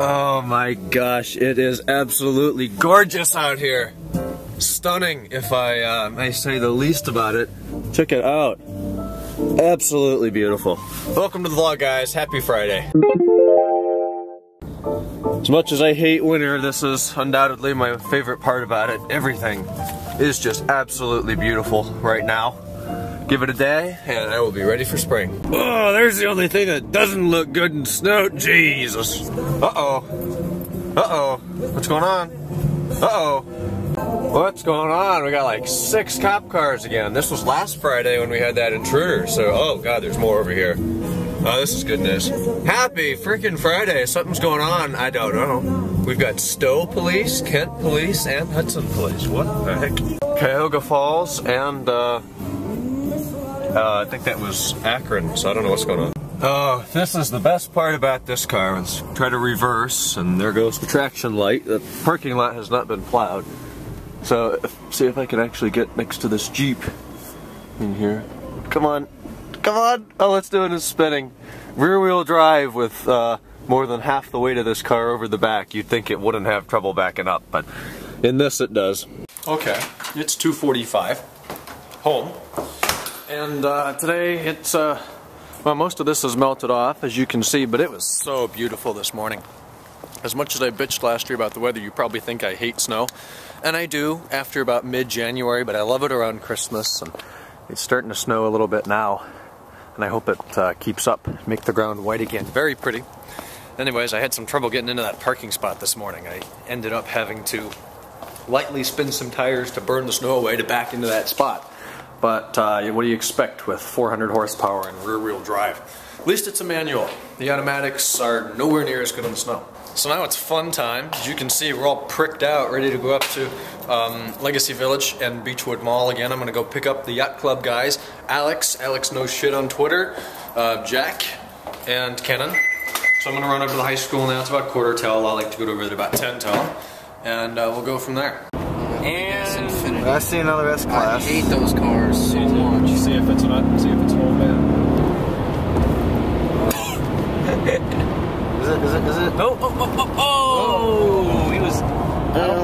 Oh my gosh, it is absolutely gorgeous out here. Stunning, if I may say the least about it. Check it out. Absolutely beautiful. Welcome to the vlog, guys. Happy Friday. As much as I hate winter, this is undoubtedly my favorite part about it. Everything is just absolutely beautiful right now. Give it a day, and I will be ready for spring. Oh, there's the only thing that doesn't look good in snow. Jesus. Uh-oh. Uh-oh. What's going on? Uh-oh. What's going on? We got like 6 cop cars again. This was last Friday when we had that intruder, so oh god, there's more over here. Oh, this is good news. Happy freaking Friday. Something's going on. I don't know. We've got Stowe Police, Kent Police, and Hudson Police. What the heck? Cuyahoga Falls and I think that was Akron, so I don't know what's going on. Oh, this is the best part about this car. Let's try to reverse, and there goes the traction light. The parking lot has not been plowed. So, see if I can actually get next to this Jeep in here. Come on. Come on! All it's doing is spinning. Rear-wheel drive with more than half the weight of this car over the back. You'd think it wouldn't have trouble backing up, but in this it does. Okay, it's 2:45. Home. And today it's, well, most of this is melted off, as you can see, but it was so beautiful this morning. As much as I bitched last year about the weather, you probably think I hate snow. And I do, after about mid-January, but I love it around Christmas. And it's starting to snow a little bit now, and I hope it keeps up, make the ground white again. Very pretty. Anyways, I had some trouble getting into that parking spot this morning. I ended up having to lightly spin some tires to burn the snow away to back into that spot. But what do you expect with 400 horsepower and rear-wheel drive? At least it's a manual. The automatics are nowhere near as good on the snow. So now it's fun time. As you can see, we're all pricked out, ready to go up to Legacy Village and Beachwood Mall again. I'm gonna go pick up the Yacht Club guys, Alex knows shit on Twitter, Jack, and Kenan. So I'm gonna run up to the high school now. It's about 1/4 till. I like to go over there about 10 till, and we'll go from there. And I see another S class. I hate those cars so much. See if it's not. See if it's all bad. Is it? Oh! He was. I don't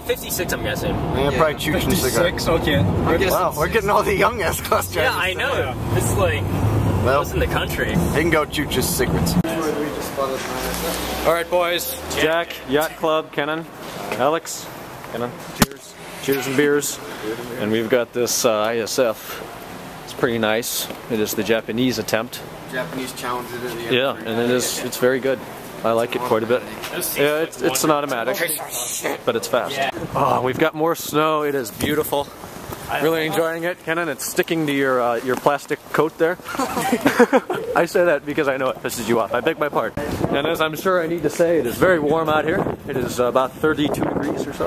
know. 56. I'm guessing. Yeah, probably choosing 56. Okay. Wow, we're getting all the young S class drivers. Yeah, I know. Yeah. It's like. Well, it's in the country. They can go choose just cigarettes. All right, boys. Jack, Yacht Club, Kenan, Alex. Cheers. Cheers and beers. And we've got this ISF. It's pretty nice. It is the Japanese attempt. Japanese challenge it in the yeah, and it is. It's very good. I like it quite a bit. Yeah, it's an automatic, but it's fast. Oh, we've got more snow. It is beautiful. Really enjoying it, Kenan. It's sticking to your plastic coat there. I say that because I know it pisses you off. I beg my pardon. And as I'm sure I need to say, it is very warm out here. It is about 32 degrees or so.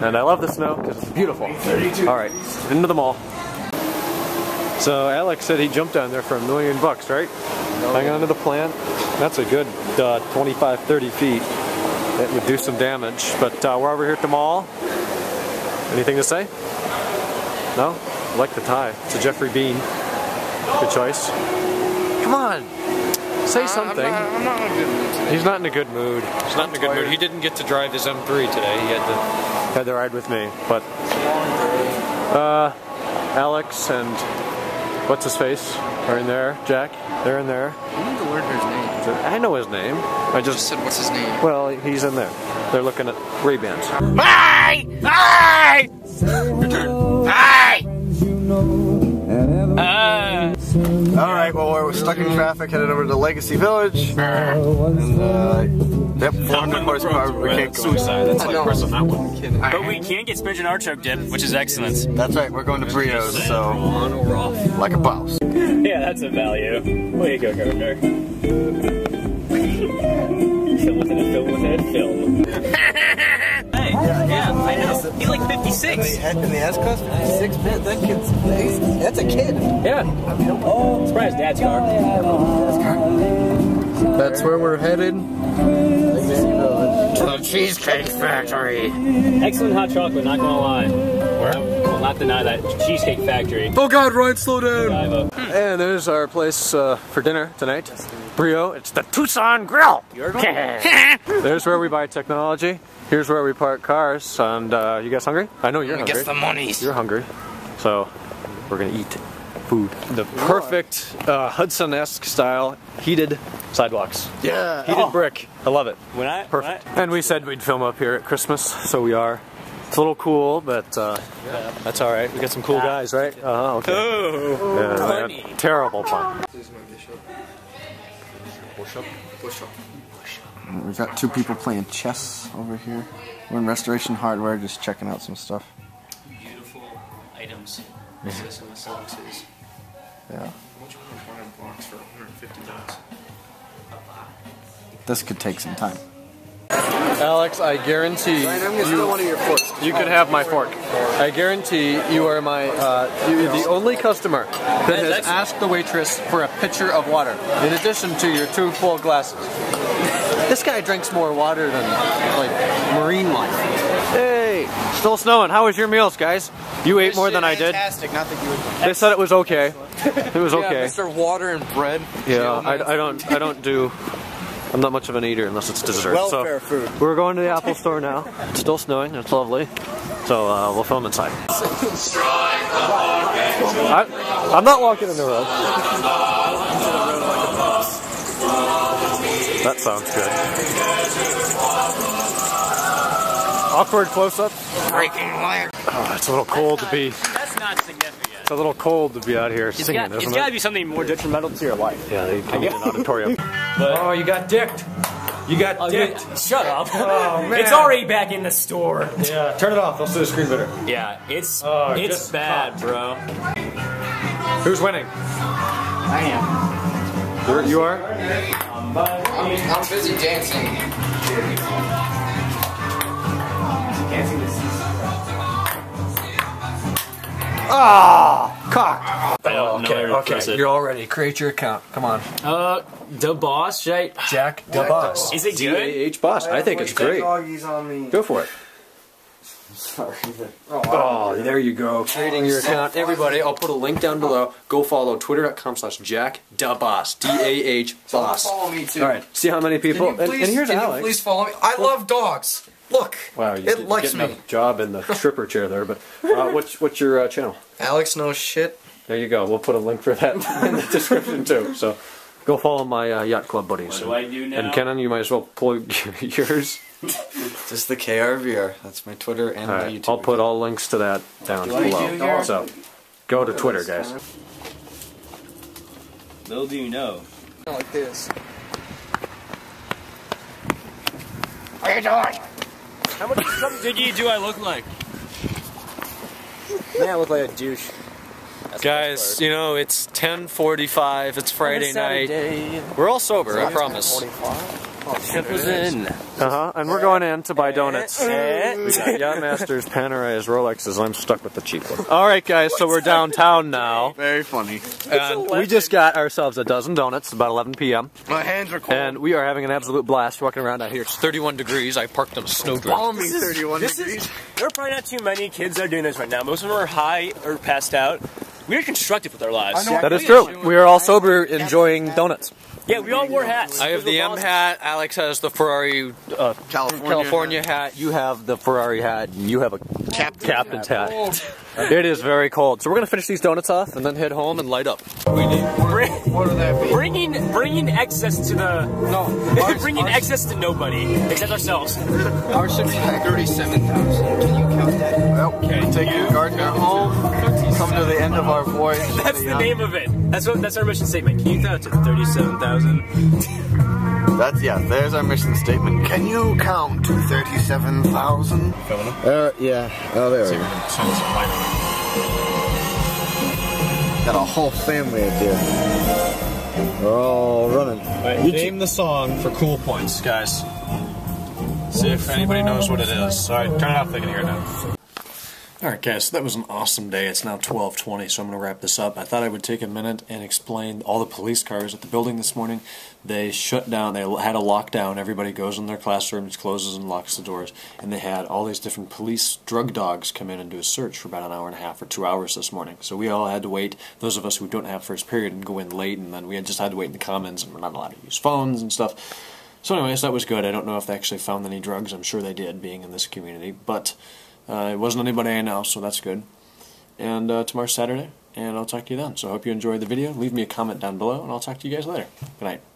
And I love the snow because it's beautiful. All right, into the mall. So Alex said he jumped down there for $1 million bucks, right? No. Hang on to the plant. That's a good 25, 30 feet. That would do some damage. But we're over here at the mall. Anything to say? No? I like the tie. It's a Jeffrey Bean. Good choice. Come on! Say something. I'm not in a good mood today. He's not in a good mood. He's not in a good mood. He didn't get to drive his M3 today. He had to ride with me. But Alex and what's-his-face are in there. Jack, they're in there. I need to learn his name. I know his name. I just said what's his name. Well, he's in there. They're looking at Ray-Bans. Hi! Hi! Your turn. Hi! Alright, well, we're stuck in traffic, headed over to Legacy Village. And, yep, 400 horsepower, we can't go. Suicide, that's like press on that one. But we can get spinach and artichoke dip, which is excellent. That's right, we're going to Brio's, so, like a boss. Yeah, that's a value. Way to go, Governor. Film within a film within a film. Yeah, I know. He's like 56. In the S-Class, 56 bit. That kid's, that's a kid. Yeah. It's probably his dad's car. That's where we're headed. To the Cheesecake Factory. Excellent hot chocolate, not gonna lie. Where? I will not deny that. Cheesecake Factory. Oh god, Ryan, slow down. And there's our place for dinner tonight. Brio, it's the Tucson Grill. There's where we buy technology. Here's where we park cars. And you guys hungry? I know you're hungry. Get some monies. You're hungry. So we're gonna eat food. The perfect Hudson-esque style heated sidewalks. Yeah. Heated brick. I love it. Perfect. And we said we'd film up here at Christmas, so we are. It's a little cool, but that's all right. We got some cool guys, right? Okay. Oh, yeah, terrible pun. We got two people playing chess over here. We're in Restoration Hardware, just checking out some stuff. Beautiful items. This is the boxes. Yeah. Which one is a box for $150? This could take some time. Alex, I guarantee you could have my fork. I guarantee you are my the only customer that has asked the waitress for a pitcher of water, in addition to your two full glasses. This guy drinks more water than like marine life. Hey, still snowing. How was your meals, guys? You ate more than I did. Fantastic. Not that you would. They said it was okay. It was okay. Mr. Water and bread. Yeah, I don't do. I'm not much of an eater unless it's dessert. Welfare food. We're going to the Apple Store now. It's still snowing. It's lovely. So we'll film inside. I'm not walking in the road. That sounds good. Awkward close-up. Breaking wire. Oh, it's a little cold to be. That's not significant. It's a little cold to be out here singing, isn't it? It's got to be something more detrimental to your life. Yeah, they come in an auditorium. Oh, you got dicked. You got dicked. Shut up. Oh, man. It's already back in the store. Yeah, turn it off. I'll see the screen better. Yeah, it's bad, bro. Who's winning? I am. You are? I'm busy dancing. Dancing this. Ah, cock. Okay. You're all ready. Create your account. Come on. The boss, right? Jack the boss. Is it good? D-A-H boss. I think it's great. Go for it. Sorry. Oh, there you go. Creating your account. Everybody, I'll put a link down below. Go follow twitter.com/Jack Da Boss. D-A-H boss. Follow me too. All right. See how many people. And here's Alex. Please follow me. I love dogs. Look, wow, you it likes me. Job in the stripper chair there, but what's your channel? Alex Knows Shit. There you go. We'll put a link for that in the description too. So go follow my Yacht Club buddies. What do I do now? And Kenan, you might as well plug yours. Just the KRVR. That's my Twitter and my YouTube. I'll put all links to that down below. So go to Twitter, guys. Little do you know. Like this. What are you doing? How much diggy do I look like? Man, I look like a douche. That's guys, you know, it's 10:45, it's Friday night. We're all sober, I promise. Ship is in. And we're going in to buy donuts. We got Yacht Masters, Panerais, Rolexes, I'm stuck with the cheap one. Alright guys, so we're downtown now. Very funny. And we just got ourselves a dozen donuts, about 11 p.m. My hands are cold. And we are having an absolute blast walking around out here. It's 31 degrees, I parked on a snowdrift. Balmy 31 degrees. There are probably not too many kids that are doing this right now. Most of them are high or passed out. We are constructive with our lives. That is true. We are all sober enjoying donuts. Yeah, we all wore hats. I have the M hat, Alex has the Ferrari California hat, you have the Ferrari hat, and you have a captain's hat. It is very cold. So we're going to finish these donuts off and then head home and light up. We need bringing excess to the... No. Bringing excess to nobody, except ourselves. Ours should be 37,000. Can you count that? Well, okay, take your gardener home, come to the end of our voyage. That's the name of it. That's our mission statement. Can you count to 37,000? That's, yeah, there's our mission statement. Can you count to 37,000? Yeah. Oh, there we go. Got a whole family up here. We're all running. Right, name the song for cool points, guys. See if anybody knows what it is. All right, turn it off if they can hear it now. Alright guys, so that was an awesome day. It's now 12:20, so I'm going to wrap this up. I thought I would take a minute and explain all the police cars at the building this morning. They shut down, they had a lockdown, everybody goes in their classrooms, closes and locks the doors, and they had all these different police drug dogs come in and do a search for about an hour and a half or 2 hours this morning. So we all had to wait, those of us who don't have first period and go in late, and then we had just had to wait in the commons, and we're not allowed to use phones and stuff. So anyways, that was good. I don't know if they actually found any drugs, I'm sure they did, being in this community, but... it wasn't anybody I know, so that's good. And tomorrow's Saturday, and I'll talk to you then. So I hope you enjoyed the video. Leave me a comment down below, and I'll talk to you guys later. Good night.